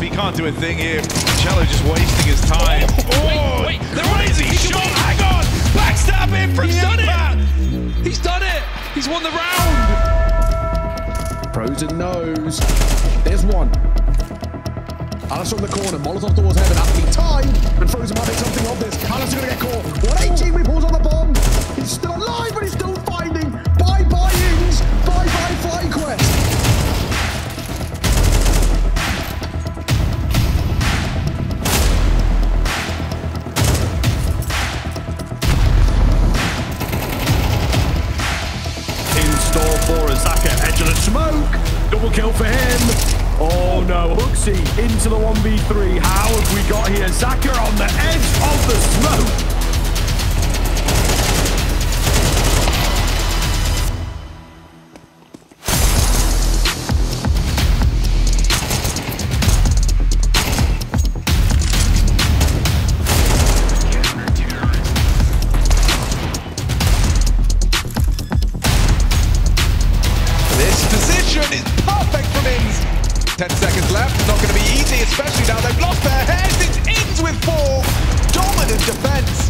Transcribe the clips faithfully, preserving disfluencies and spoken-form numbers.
He can't do a thing here. Cello just wasting his time. Oh, wait, wait, they're crazy shot. Hang on. Backstab him from Sunny. He's done it. He's won the round. Pros and nos. There's one. Alice from the corner. Molotov towards heaven. Up to be tied. And Frozen might make something of this. Alice is going to get caught. one eighty. We pulls on the bomb. He's still alive, but he's still finding. Bye bye, Ings. Bye bye, FlyQuest. Zaka, edge of the smoke, double kill for him. Oh no, Hooksy into the one v three. How have we got here? Zaka on the edge of the smoke. ten seconds left, it's not going to be easy, especially now they've lost their heads. It's Ins with four. Dominant defense.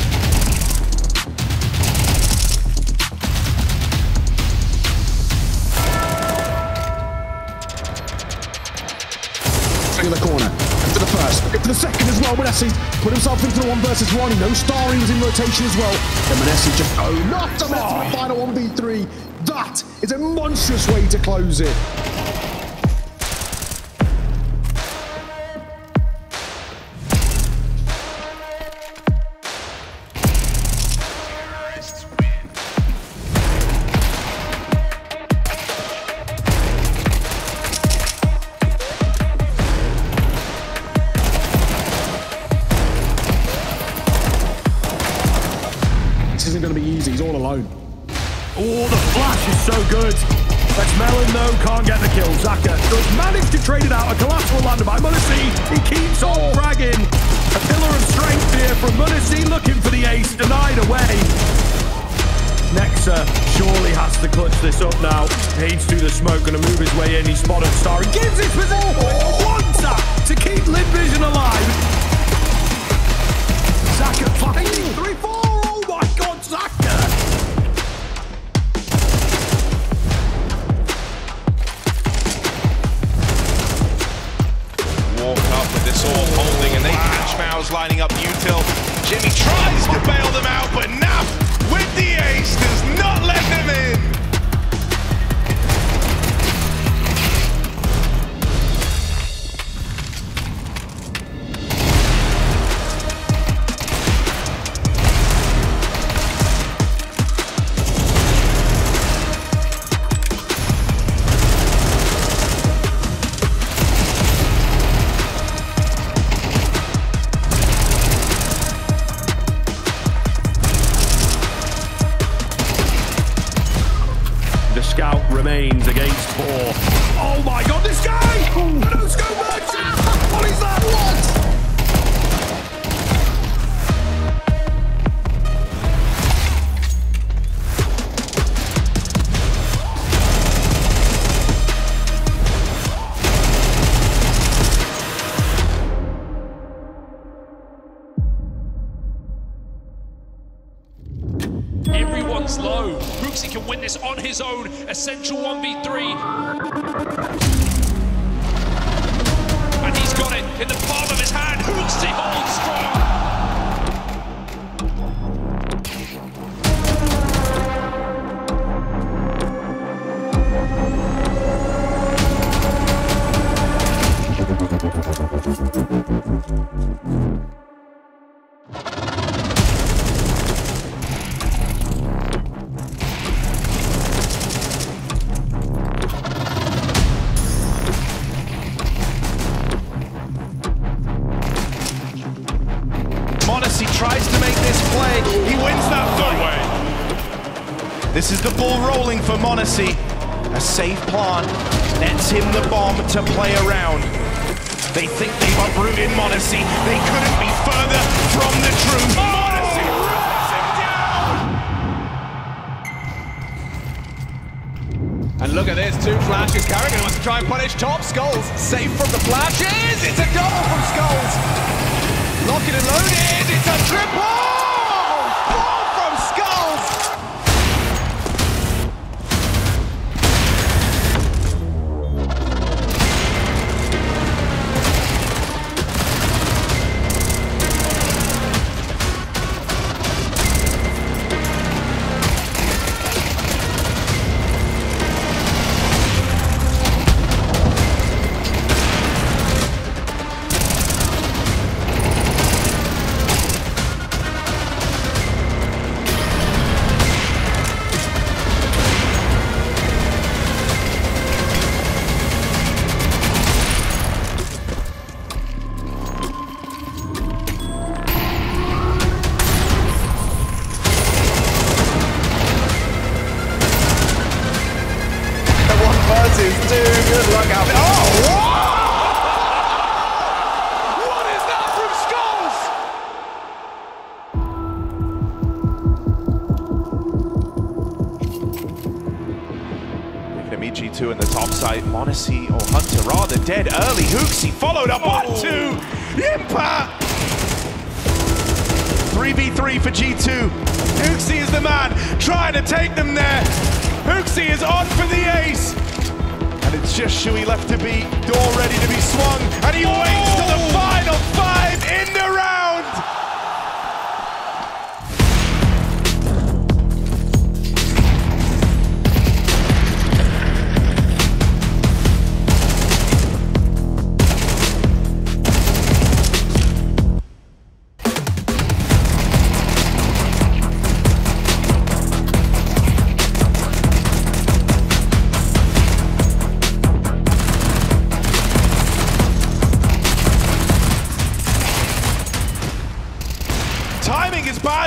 In the corner, into the first, into the second as well. m zero N E S Y put himself into the one versus one. He knows Starry was in rotation as well. Then m zero N E S Y just, oh, not the oh. Final one v three. That is a monstrous way to close it. All alone. Oh, the flash is so good. That's Melon though, can't get the kill. Zaka does manage to trade it out. A collateral lander by m zero N E S Y. He keeps on dragging. A pillar of strength here from m zero N E S Y, looking for the ace, denied away. Nexa surely has to clutch this up now. Hades through the smoke, gonna move his way in. He spotted Star. He gives his position. One tap to keep Live Vision alive. Zaka finding three four. Oh my God, Zaka. It's all holding, and they wow. Catch fouls lining up util. Jimmy tries to bail them out, but Nap with the ace does not let them in. Remains against four. Oh my God, this guy! No scope merchant! What is that? What? Everyone's low. Hooksy can win this on his own. Essential one v three. And he's got it in the palm of his hand. Hooksy holds strong. Tries to make this play, he wins that fight. This is the ball rolling for m zero N E S Y. A safe plant nets him the bomb to play around. They think they've uprooted m zero N E S Y. They couldn't be further from the truth. Oh! m zero N E S Y runs him down! And look at this. There's two flashes. Carrigan wants to try and punish Top. Skulls safe from the flashes. It's a goal from Skulls. Lock it and loaded. It's a triple. Four from Skulls. G two in the top side, m zero N E S Y or Hunter rather dead early. Hooksy followed up, one, two, impact! three v three for G two. Hooksy is the man, trying to take them there. Hooksy is on for the ace. And it's just Shui left to be, door ready to be swung. And he oh. waits till the final five in the round.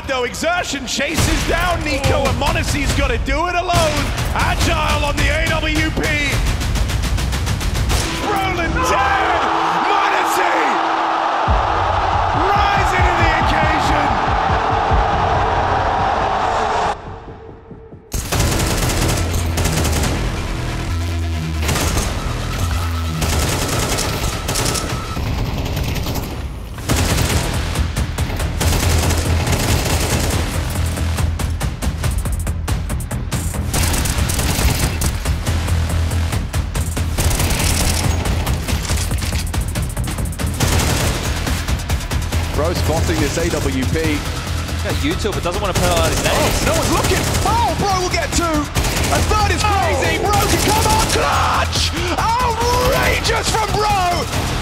Though exertion chases down Nico, and m zero N E S Y's got to do it alone. Agile on the A W P. Broland down. m zero N E S Y rising to the occasion. Bro spotting this A W P. Yeah, YouTube, but doesn't want to penalize his name. Oh, no one's looking. Oh, Bro will get two. A third is crazy. Oh. Bro can come on. Clutch! Outrageous from Bro.